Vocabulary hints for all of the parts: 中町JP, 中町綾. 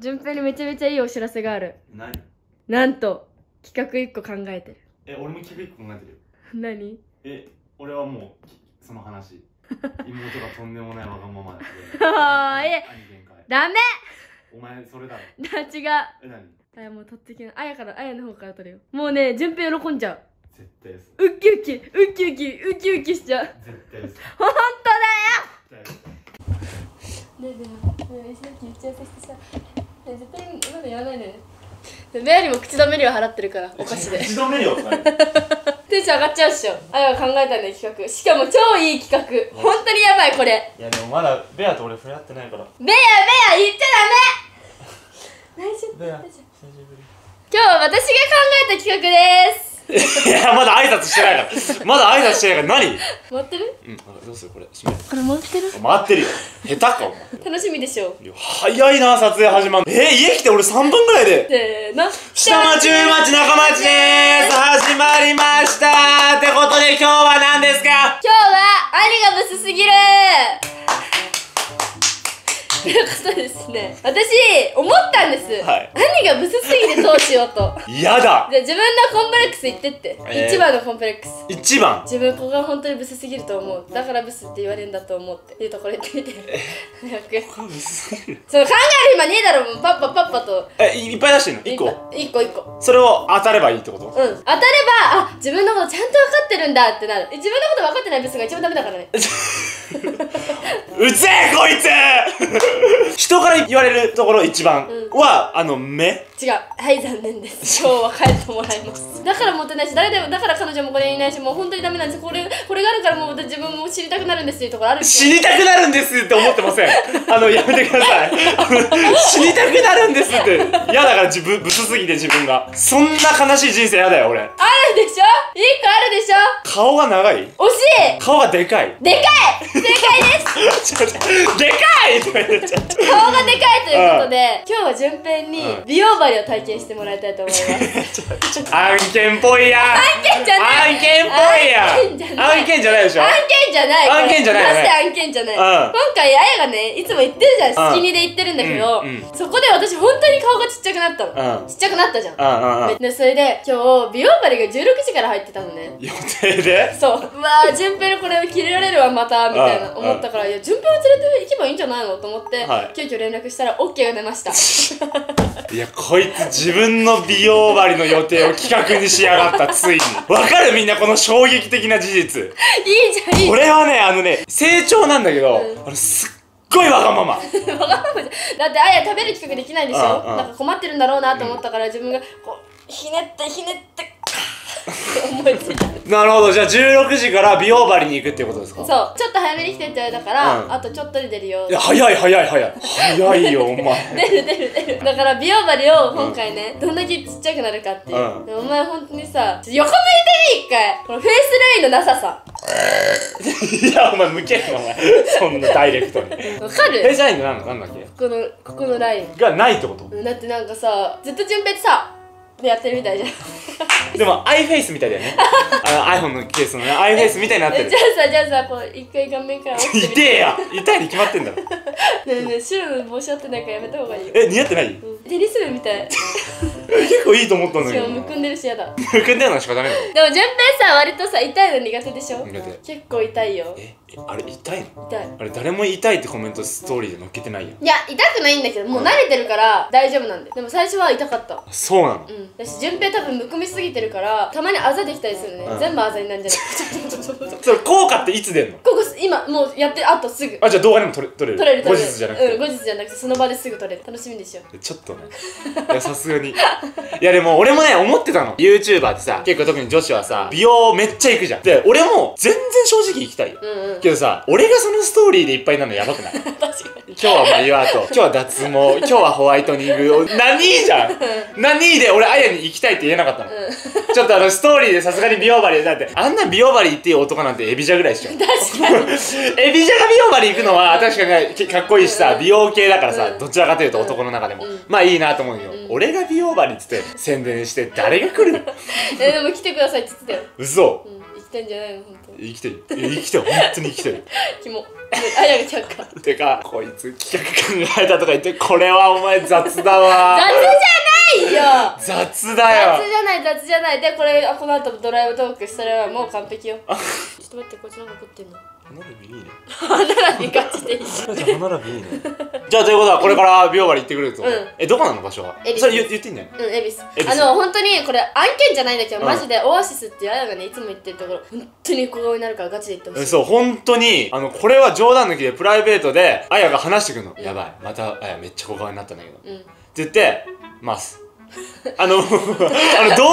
順平にめちゃめちゃいいお知らせがある。何？なんと企画1個考えてる。俺も企画1個考えてる。何？俺はもうその話妹がとんでもないわがままだってあいダメお前それだろ。違う。何？もう取ってきな。あやの方から取るよ。もうね、順平喜んじゃう。絶対です。ウキウキウキウキウキウキしちゃう。絶対です。本当だよ。ねえさっき言っちゃいさしてさ、絶対にまだやらないでね。メアリも口止め料払ってるからお菓子で。口止め料。テンション上がっちゃうっしょ。あやが考えたんだ企画。しかも超いい企画。本当にやばいこれ。いやでもまだベアと俺触れ合ってないから。ベア言っちゃダメ。大丈夫。今日は私が考えた企画です。いや、まだ挨拶してないから。まだ挨拶してないから、何？回ってる？うん、どうするこれ。これ回ってる？回ってるよ。下手かお前。楽しみでしょう。早いな、撮影始まる。家来て俺3分ぐらいで。せーの。下町中町でーす。始まりましたー。ってことで今日は何ですか？今日は兄がブスすぎるということですね。私思ったんです、はい、兄がブスすぎてどうしようと。嫌だ。じゃあ自分のコンプレックス言ってって、一番のコンプレックス。一番。自分ここが本当にブスすぎると思う。だからブスって言われるんだと思うっていうところ言ってみて。ここブスすぎる。そう考える暇ねえだろもう。パッパと。いっぱい出してんの？一個。それを当たればいいってこと？うん。当たれば自分のことちゃんと分かってるんだってなる。自分のこと分かってないブスが一番ダメだからね。うぜえこいつ。人から言われるところ一番は、うん、違う。はい、残念です。今日は帰ってもらいます。だからモテないし、誰でもだから彼女もこれいないし、もう本当にダメなんです。これがあるからもう自分も知りたくなるんですっていうところある。死にたくなるんですって思ってません？やめてください。死にたくなるんですって。嫌だから自分ブスすぎて自分がそんな悲しい人生嫌だよ俺。あるでしょ、一個あるでしょ。顔が長い。惜しい。顔がでかい。正解です。でかい。顔がでかいということで、今日は順平に美容針を体験してもらいたいと思います。案件っぽいや。案件じゃないでしょ。案件じゃない。マジで案件じゃない。今回あやがね、いつも言ってるじゃん、好きにで言ってるんだけど、そこで私本当に顔がちっちゃくなったの。ちっちゃくなったじゃん。でそれで今日美容針が16時から入ってたのね。予定で。そう。うわあ、順平のこれを切れられるわまたみたいな思ったから、いや順平を連れて行けばいいんじゃないのと思って。急遽連絡したら OK が出ました。いやこいつ自分の美容針の予定を企画にしやがった。ついにわかるみんなこの衝撃的な事実。いいじゃんいい。これはね成長なんだけど、すっごいわがまま。わがままじゃん。だってあや食べる企画できないでしょ。なんか困ってるんだろうなと思ったから、自分がこうひねって思いついた。なるほど。じゃあ16時から美容針に行くっていうことですか？そう。ちょっと早めに来てって言われたから、あとちょっとで出るよ。いや早い。早いよお前。出る。だから美容針を今回ね、どんだけちっちゃくなるかっていう。お前本当にさ、横向いていい一回。このフェイスラインのなささ。いやお前向けるお前。そんなダイレクトに。わかる？フェイスラインのなんだっけ？このラインがないってこと？だってなんかさ、ずっと順平ってさ。やってるみたいじゃん。でもアイフェイスみたいだよね。iPhone のケースのね、アイフェイスみたいになってる。じゃあさこう一回画面から落ちてみて。痛えや。痛いに決まってんだろ。ねえ白の帽子合ってないからやめた方がいいよ。似合ってない？テニス部みたい。結構いいと思ったんだけど。しかもむくんでるしやだ。むくんでるのしかダメだよ。でも順平さ割とさ痛いの苦手でしょ。苦手。結構痛いよ。あれ痛いの？痛い。あれ誰も痛いってコメントストーリーで載っけてないやん。いや痛くないんだけど、もう慣れてるから大丈夫なんで。でも最初は痛かった。そうなの？うん。私順平多分むくみすぎてるからたまにあざできたりするね。全部あざになるんじゃない？それ効果っていつ出んの？ここ今もうやってあとすぐ。じゃあ動画でも撮れる。後日じゃなくて。その場ですぐ撮れる。楽しみでしょ。ちょっとね。いやさすがに。いやでも俺もね思ってたの。YouTuber ってさ結構特に女子はさ美容めっちゃ行くじゃん。で俺も全然正直行きたいよ。けどさ俺がそのストーリーでいっぱいなのやばくない？確かに。今日は眉アート、今日は脱毛、今日はホワイトニング。何じゃん。何で俺あやに行きたいって言えなかったの。ちょっとストーリーでさすがに美容針だって、あんな美容針行っていう男なんてエビジャぐらいでしょ。確かに。エビジャが美容針行くのは確かにかっこいいしさ、美容系だからさ、どちらかというと男の中でもまあいいなと思うよ。俺が美容針っつって宣伝して誰が来る？でも来てくださいっつってたよ。嘘。ってんじゃないの、本当に生きてる、生きてる、本当に生きてる。キモ、あやちゃんかてか、こいつ企画考えたとか言って、これはお前雑だわ。雑じゃないよ、雑だよ、雑じゃない、雑じゃない。で、これ、この後ドライブトーク、それはもう完璧よ。ちょっと待って、こいつなんか食ってんの。歯並びいいね。歯並びガチでいいね。歯並びいいね。じゃあということはこれから病割行ってくれるぞ。え、どこなの場所は？それ言ってんね。うん、恵比寿。本当にこれ案件じゃないんだけど、マジでオアシスっていうあやがねいつも行ってるところ、本当に小顔になるからガチで行ってほしい。そう、本当にこれは冗談抜きでプライベートであやが話してくるの。やばい、またあやめっちゃ小顔になったんだけど。って言ってます。動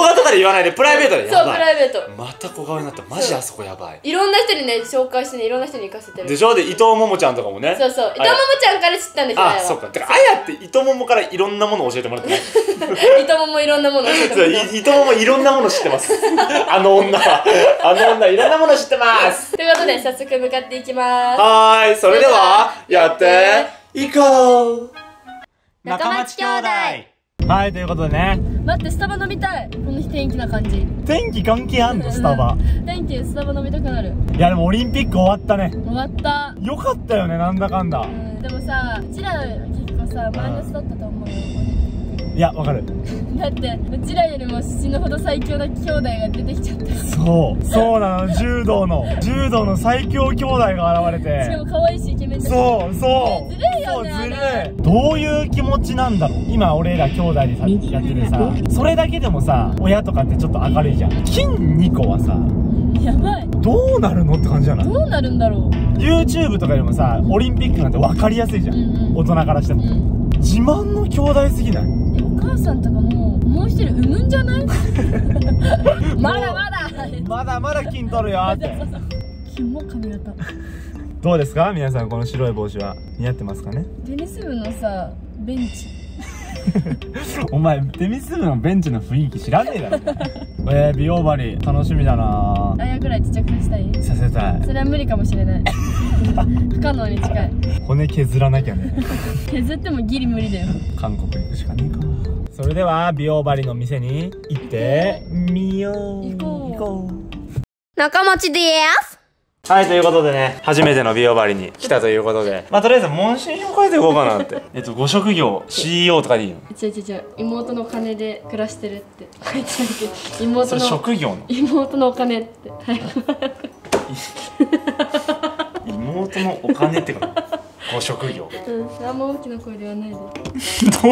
画とかで言わないで、プライベートで。そう、プライベート。また小顔になった、マジあそこやばい。いろんな人にね紹介してね、いろんな人に行かせてるでしょ。で、伊藤桃ちゃんとかもね。そうそう、伊藤桃ちゃんから知ったんですよ。あ、そうか。てかあやって伊藤桃からいろんなもの教えてもらってない？伊藤桃いろんなもの教えてもらって、伊藤桃いろんなもの知ってます。あの女いろんなもの知ってます。ということで早速向かっていきます。はーい、それではやっていこう、中町兄弟。はい、ということでね、待って、スタバ飲みたい。この日天気な感じ。天気関係あんの？スタバ天気、スタバ飲みたくなる。いやでもオリンピック終わったね。終わったよかったよね、なんだかんだ。でもさ、うちら結構さマイナスだったと思うよ。いや、わかる。だってうちらよりも死ぬほど最強な兄弟が出てきちゃった。そうそうなの、柔道の最強兄弟が現れて、しかも可愛いしイケメン。そうそう、ずるい。どういう気持ちなんだろう。今俺ら兄弟でさやってるさ、それだけでもさ親とかってちょっと明るいじゃん。筋2個はさやばい、どうなるのって感じじゃない？どうなるんだろう。 YouTube とかよりもさオリンピックなんて分かりやすいじゃん、大人からしても。自慢の兄弟すぎない？お母さんとかもう一人産むんじゃない？まだ筋取るよって。キモ、髪型どうですか皆さん、この白い帽子は似合ってますかね。テニス部のさベンチお前テニス部のベンチの雰囲気知らねえだろ。美容針楽しみだな。あやぐらいちっちゃくさせたい。させたい。それは無理かもしれない。不可能に近い。骨削らなきゃね。削ってもギリ無理だよ。韓国行くしかねえか。それでは美容針の店に行ってみよう。行こう。中町でやす。はい、ということでね、初めての美容針に来たということで、まあとりあえず問診票書いていこうかなって。ご職業 CEO とかでいいの？違う、妹のお金で暮らしてるって書いてあるけど、妹の職業の妹のお金って。はい。妹のお金ってかご職業。うん、あんま大きな声ではないで。ど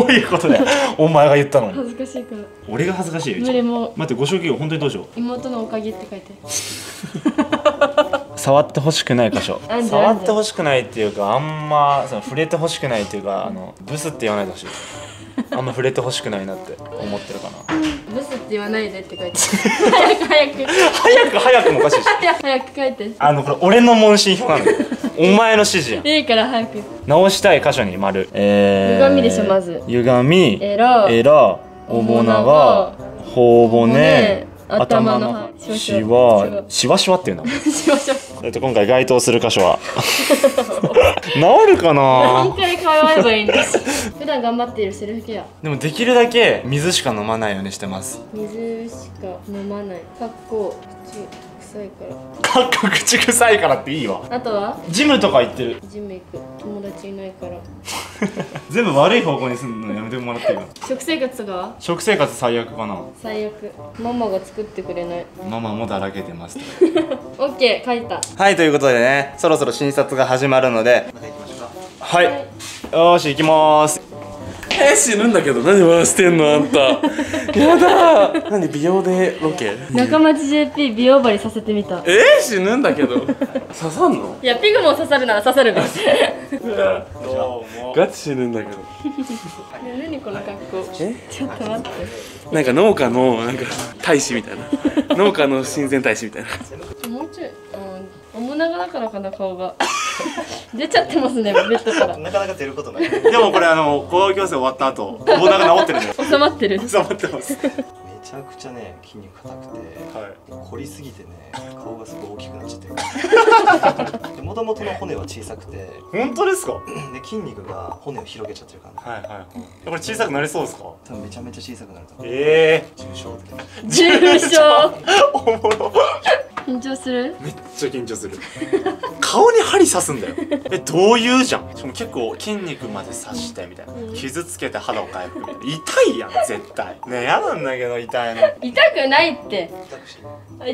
ういうことだよ、お前が言ったのに。恥ずかしいから。俺が恥ずかしいよ。無理も。待って、ご職業本当にどうしよう。妹のおかげって書いてある。触ってほしくない箇所。触ってほしくないっていうか、あんまその触れてほしくないっていうか、ブスって言わないでほしい。あんま触れてほしくないなって思ってるかな。ブスって言わないでって書いて。早くもおかしいし。早く書いて。これ俺の問診票なの。お前の指示や。いいから早く。直したい箇所に丸。歪みでしょまず。歪み。エラ。おぼなが。頬骨。頭のシワっていうの。今回該当する箇所は治るかな。何回通えばいいんです。普段頑張っているセルフケアでもできるだけ水しか飲まないようにしてます。水しか飲まない、かっこ口臭いから。かっこ口臭いからっていいわ。あとはジムとか行ってる。ジム行く友達いないから全部悪い方向にすんのやめてもらっていいかな。食生活とかは？食生活最悪かな。最悪。ママが作ってくれない。ママもだらけてます。オッケー、書いた。はい、ということでね、そろそろ診察が始まるので、また行きましょうか。はい、はい、よーし行きまーす。死ぬんだけど、何回してんのあんた。やだー。何美容でロケ？中町JP 美容針させてみた。死ぬんだけど。刺さんの？いや、ピグも刺さるなら刺さるべ。ガチ死ぬんだけど。何この格好。ちょっと待って。なんか農家のなんか大使みたいな。農家の親善大使みたいな。もうちょい。おもながだからかな顔が。出ちゃってますね、ベッドから。なかなか出ることない。でもこれ雇用行政終わった後、おもなが治ってるね。収まってる。収まってます。めちゃくちゃね、筋肉硬くて、凝りすぎてね、顔がすごい大きくなっちゃってる。もともとの骨は小さくて。本当ですか？で、筋肉が骨を広げちゃってる感じ。これ小さくなりそうですか？多分めちゃめちゃ小さくなると思う。重症。重症。おもろ。緊張する、めっちゃ緊張する。顔に針刺すんだよ。え、どういうじゃん。しかも結構筋肉まで刺してみたいな、傷つけて肌を回復みたいな。痛いやん絶対。ねえ、嫌なんだけど痛いの。痛くないって。痛くしていい。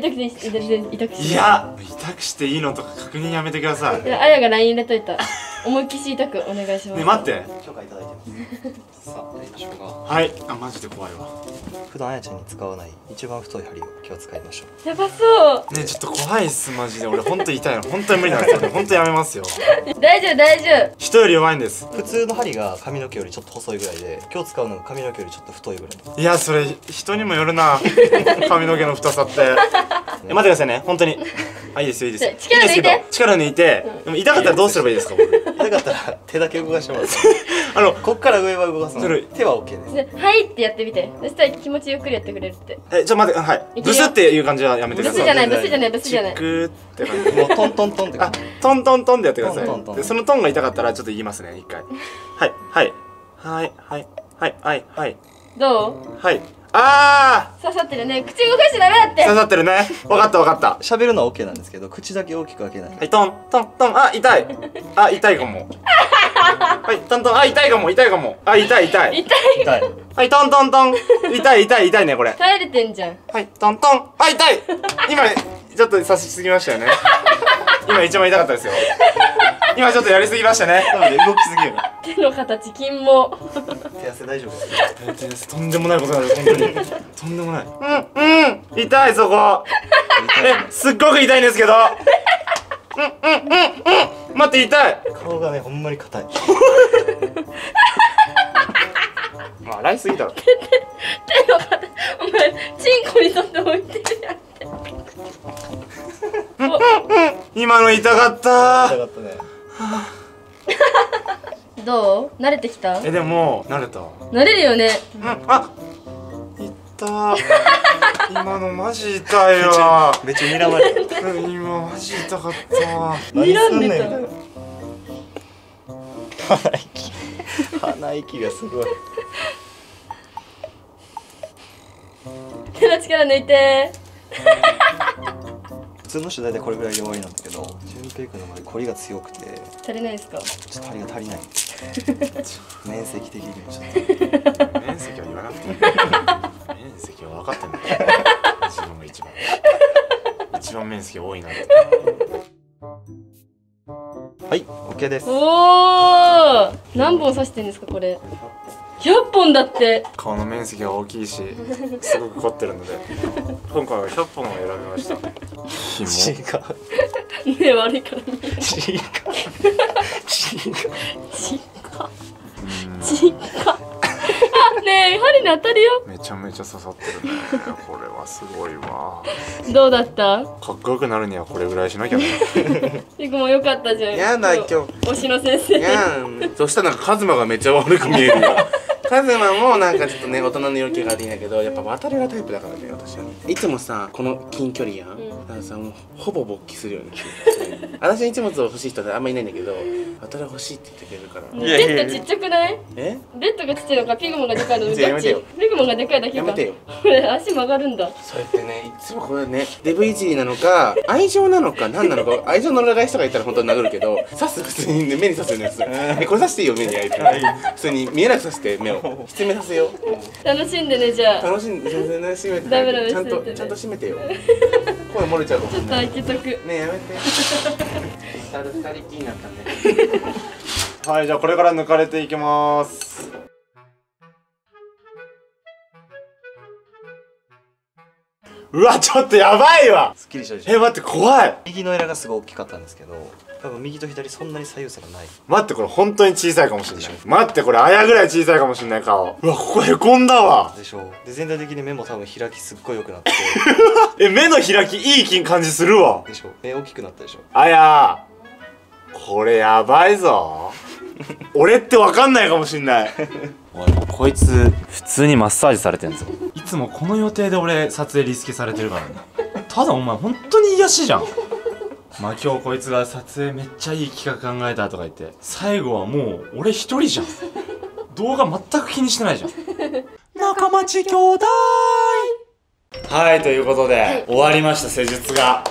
いや、痛くしていいのとか確認やめてください。あやが LINE 入れといた。思いっきり痛くお願いします。ね、待って、許可いただいてます。さあ、やりましょうか。はい、あ、マジで怖いわ。普段あやちゃんに使わない一番太い針を今日使いましょう。やばそう。ね、ちょっと怖いっすマジで。俺本当に痛いの、本当に無理なんですよね。本当やめますよ。大丈夫大丈夫、人より弱いんです。普通の針が髪の毛よりちょっと細いぐらいで、今日使うのが髪の毛よりちょっと太いぐらい。いや、それ人にもよるな。髪の毛の太さって、ね、待ってくださいね、本当に。あ、いいですよ、いいですよ。力抜いて、力抜いて。でも痛かったらどうすればいいですか。痛かったら手だけ動かしてもらって。こっから上は動かすの。手は OK です。はいってやってみて。そしたら気持ちゆっくりやってくれるって。え、ちょっと待って、はい。ブスっていう感じはやめてください。ブスじゃない。クーって感じ。もうトントントンって。あ、トントントンでやってください。で、そのトンが痛かったらちょっと言いますね、一回。はいはいはいはいはいはいはい。どう？はい。ああ、刺さってるね。口動かしちゃダメだって。刺さってるね。分かった分かった。喋るのは OK なんですけど、口だけ大きく開けない。はい、トントントン。あ、痛い。あ、痛いかも。はい、トントン。あ、痛いかも、痛いかも。あ、痛い。はい、トントントン。痛いね、これ。耐えれてんじゃん。はい、トントン。あ、痛い。今ちょっと刺しすぎましたよね。今一番痛かったですよ。今ちょっとやりすぎましたね。動きすぎる。手の形、筋も。手汗大丈夫ですか？とんでもないことになる、本当に。とんでもない。うん、痛い、そこ。え、すっごく痛いんですけど。待って、痛い。顔がね、ほんまに硬い。まあ、洗いすぎだろ。手の形、お前、チンコに沿って置いてるやん。今の痛かった。痛かったね。どう？慣れてきた？え、でも慣れた。慣れるよね。うん、あ、痛。今のマジ痛いわ。めっちゃ睨まれる。今マジ痛かった。睨んでた。鼻息がすごい。手の力抜いて。普通の人大体これぐらいで終わりなんだけど、純平君の場合コリが強くて足りないですか？ちょっと針が足りない。面積的にちょっと面積は言わなくていい。面積は分かってんだよ。自分が一番面積多いなって。はい、OK です。おお、何本刺してるんですかこれ？100本だって。顔の面積が大きいし、すごく凝ってるので、今回は100本を選びました。ひもが目悪いからね。血がねえ、針に当たるよ。めちゃめちゃ刺さってるね。これはすごいわ。どうだった？かっこよくなるにはこれぐらいしなきゃね。ゆくもよかったじゃん。やだ今日。推しの先生。そしたらなんかカズマがめっちゃ悪く見えるよ。カズマもなんかちょっとね、大人の要求があるんだけど、やっぱ渡りがタイプだからね、私はね。いつもさ、この近距離やん、だからさ、もうほぼ勃起するよね。私一物を欲しい人ってあんまいないんだけど、渡り欲しいって言ってくれるから。レッドちっちゃくない？え？レッドがちっちゃいのかピグモンがでかいの？どっち？ピグモンがでかいだけか。やめてよ。これ足曲がるんだ。それってね、いつもこれね、デブイジーなのか愛情なのか何なのか。愛情の裏返しとか言ったら本当に殴るけど、刺す、普通に目に刺すんです。これ刺していいよ、目に。普通に見えなく刺して、目を失明させよう。楽しんでね、じゃあ。楽しんで、全然楽しめてない。ちゃんと閉めてよ。声漏れちゃう。ちょっと開けとく。ねえ、やめて。二人きりになったね。はい、じゃあこれから抜かれていきます。うわ、ちょっとやばいわ。すっきりしたでしょ。え、待って、怖い。右のエラがすごい大きかったんですけど、多分右と左そんなに左右差がない。待って、これ本当に小さいかもしれない。待って、これあやぐらい小さいかもしれない、顔。うわ、ここへこんだわ。でしょ。で、全体的に目も多分開きすっごい良くなって。え、目の開きいい感じするわ。でしょ。目大きくなったでしょ。あやー、これやばいぞ。俺ってわかんないかもしんない。おい、こいつ普通にマッサージされてんぞ。いつもこの予定で俺撮影リスケされてるからね。ただお前本当に癒しじゃん。まあ今日こいつが撮影めっちゃいい企画考えたとか言って、最後はもう俺一人じゃん。動画全く気にしてないじゃん。中町兄弟。はい、ということで、はい、終わりました施術が。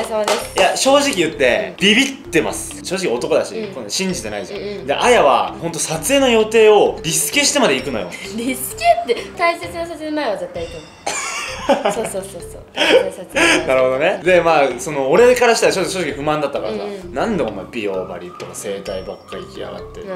れ様です。いや正直言ってビビってます。正直男だし信じてないじゃん。であやは本当撮影の予定をリスケしてまで行くのよ。リスケって大切な撮影前は絶対行くの。そうそうそうそう。なるほどね。でまあその俺からしたら正直不満だったからさ、なんでお前美容針とか整体ばっかり行きやがって。だ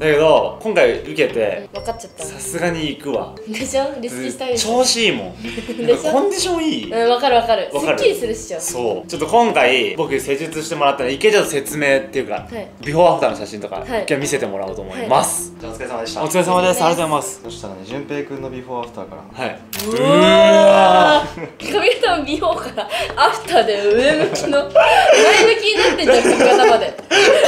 けど今回受けて分かっちゃった。さすがに行くわ。でしょ、リスキしたい。調子いいもん。コンディションいい。うん、分かる分かる。すっきりするっしょ。そう。ちょっと今回僕施術してもらったら池ちゃんの説明っていうかビフォーアフターの写真とか一回見せてもらおうと思います。じゃあお疲れ様でした。お疲れ様です。ありがとうございます。そしたらね順平くんのビフォーアフターから。はい。髪型も美容からアフターで上向きの前向きになってんじゃん、髪型まで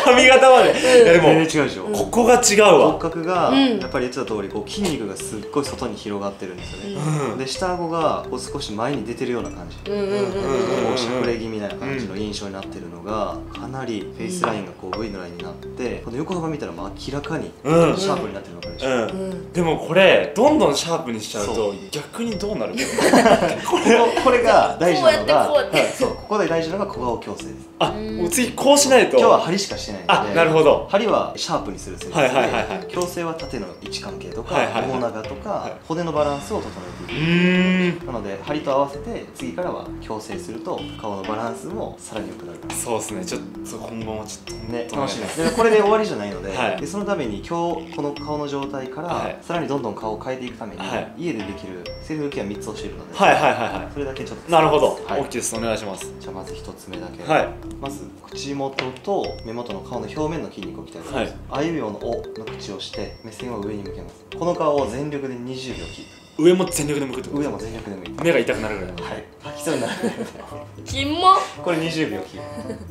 髪型まで全然違うでしょ。ここが違うわ。骨格がやっぱり言ってた通りこう筋肉がすっごい外に広がってるんですよね。で下顎がこう少し前に出てるような感じ、しゃくれ気味な感じの印象になってるのがかなりフェイスラインがこう V のラインになって、この横幅見たら明らかにシャープになってるのかでしょ。でもこれどんどんシャープにしちゃうと逆にどうなるか。これが大事なのが、ここで大事なのが小顔矯正です。あ、次こうしないと。今日は針しかしてないので。なるほど。針はシャープにする施術で、矯正は縦の位置関係とかもも長とか骨のバランスを整えていく。なので針と合わせて次からは矯正すると顔のバランスもさらに良くなる。そうですね。ちょっと今後もちょっとね楽しみです。これで終わりじゃないので、そのために今日この顔の状態からさらにどんどん顔を変えていくために家でできるセルフケア3つ教えるので。はいはいはいはい。それだけちょっと。なるほど。大きいです。お願いします。じゃあまず一つ目だけ。はい。まず口元と目元の顔の表面の筋肉を鍛えます。はい。あいうえおのおの口をして目線を上に向けます。この顔を全力で20秒キープ。上も全力で向くってこと。上も全力で向いて。目が痛くなるぐらい。はい。吐きそうになるぐらい。キモ。これ20秒キープ。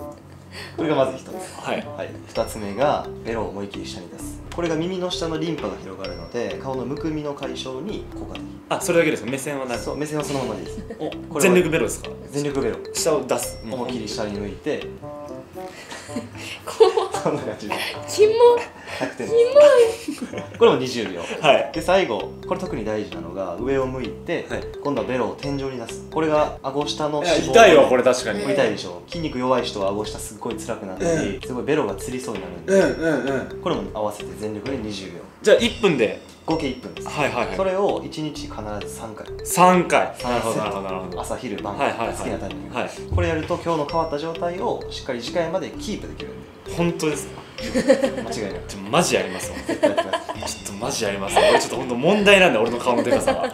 これがまず一つ。はい。はい。二つ目がベロを思い切り下に出す。これが耳の下のリンパが広がるので顔のむくみの解消に効果的。あ、それだけですか。目線は何。そう、目線はそのままです。全力ベロですか。全力ベロ、下を出す、思い切り下に向いてこんな感じでキモい。これも20秒。で最後これ特に大事なのが上を向いて今度はベロを天井に出す。これが顎下の脂肪。痛いわこれ。確かに痛いでしょ。筋肉弱い人は顎下すっごい辛くなったりすごいベロがつりそうになるんで、これも合わせて全力で20秒。じゃあ1分で合計1分です。それを1日必ず3回。3回。なるほどなるほどなるほど。朝昼晩好きなタイミング。これやると今日の変わった状態をしっかり次回までキープできる。本当ですか。間違いない。ちょっとマジやりますわ。ちょっとマジやりますわ。俺ちょっと本当問題なんだ、俺の顔のでかさは。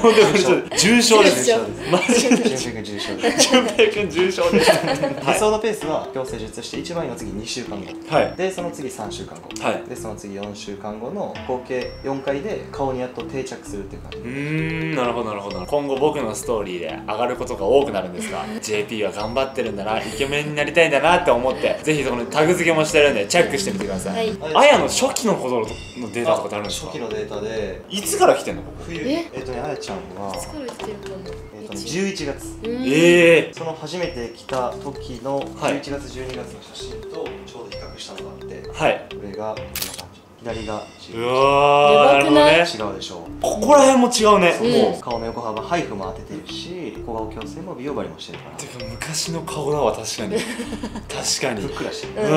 本当にちょっと重症です。マジで。純平君重症です。純平君重症です。理想のペースは矯正術して一番いいの次2週間後。はい。でその次3週間後。はい。でその次4週間後の合計4回で顔にやっと定着するっていう感じ。なるほどなるほど。今後僕のストーリーで上がることが多くなるんですが、JP は頑張ってるんだな、イケメンになりたいんだなって思って、ぜひそのタグ付けもしてるんで。チェックしてみてください。あやの初期のことのデータとかってあるんですか。初期のデータでいつから来てんの。冬。あやちゃんは。いつから来てるかな。11月。その初めて来た時の11月12月の写真とちょうど比較したのがあって。はい。これがこんな感じ。左が。うわー。なるほどね。違うでしょう。ここら辺も違うね。もう顔の横幅、配布も当ててるし、小顔矯正も美容針もしてるから。てか昔の顔だわ確かに。確かにふっくらしてる。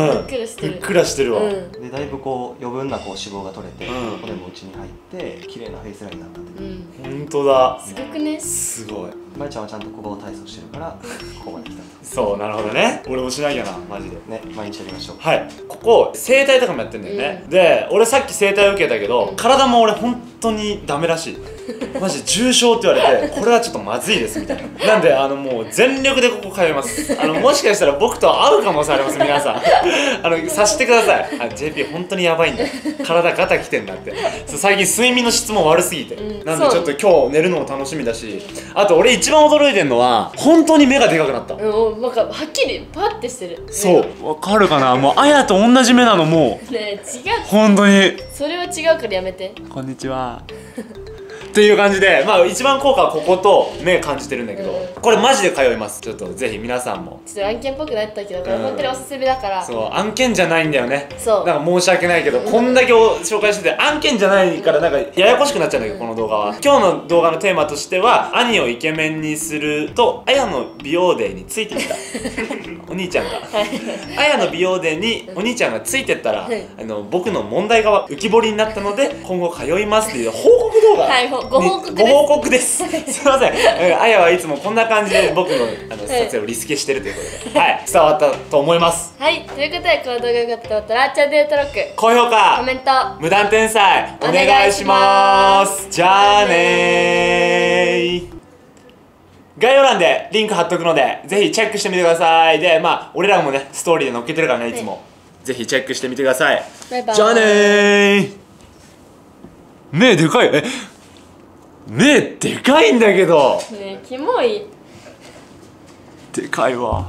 ふっくらしてるわ。でだいぶこう余分なこう脂肪が取れて骨も内に入って綺麗なフェイスラインになったっていう。本当だ。すごくね。すごい。まゆちゃんはちゃんと小顔体操してるからここまで来た。そうなるほどね。俺もしないよなマジで。ね、毎日やりましょう。はい。ここ整体とかもやってんだよね。で俺さっき整体受けたけど体も俺本当にダメらしい。マジ重症って言われてこれはちょっとまずいですみたいな。なんでもう全力でここ通います。もしかしたら僕と会う可能性あります皆さん。察してください。JP 本当にやばいんだ、体ガタきてんだって。最近睡眠の質も悪すぎて、なんでちょっと今日寝るのも楽しみだし、あと俺一番驚いてんのは本当に目がでかくなった。なんかはっきりパッてしてる。そうわかるかな。もうあやと同じ目なのもうね。違う、本当にそれは違うからやめて。こんにちは。っていう感じで、まあ一番効果はここと目感じてるんだけど、これマジで通います。ちょっとぜひ皆さんもちょっと案件っぽくなったけど、これ本当におすすめだから。そう、案件じゃないんだよね。そうだから申し訳ないけど、こんだけ紹介してて案件じゃないからなんかややこしくなっちゃうんだけど、この動画は。今日の動画のテーマとしては、兄をイケメンにするとあやの美容デーについてきたお兄ちゃんが、あやの美容デーにお兄ちゃんがついてったら、僕の問題が浮き彫りになったので今後通いますっていう報告動画。はい、ご報告ですすいません、あやはいつもこんな感じで僕の撮影をリスケしてるということで、はい、伝わったと思います。はい、ということで、この動画が良かったと思ったらチャンネル登録、高評価、コメント、無断転載お願いします。じゃあねー。概要欄でリンク貼っとくので、ぜひチェックしてみてください。で、まあ俺らもね、ストーリーで載っけてるからね、いつも、ぜひチェックしてみてください。バイバイ。じゃあねー。目でかい。え、目でかいんだけど。ねえ、キモい。でかいわ。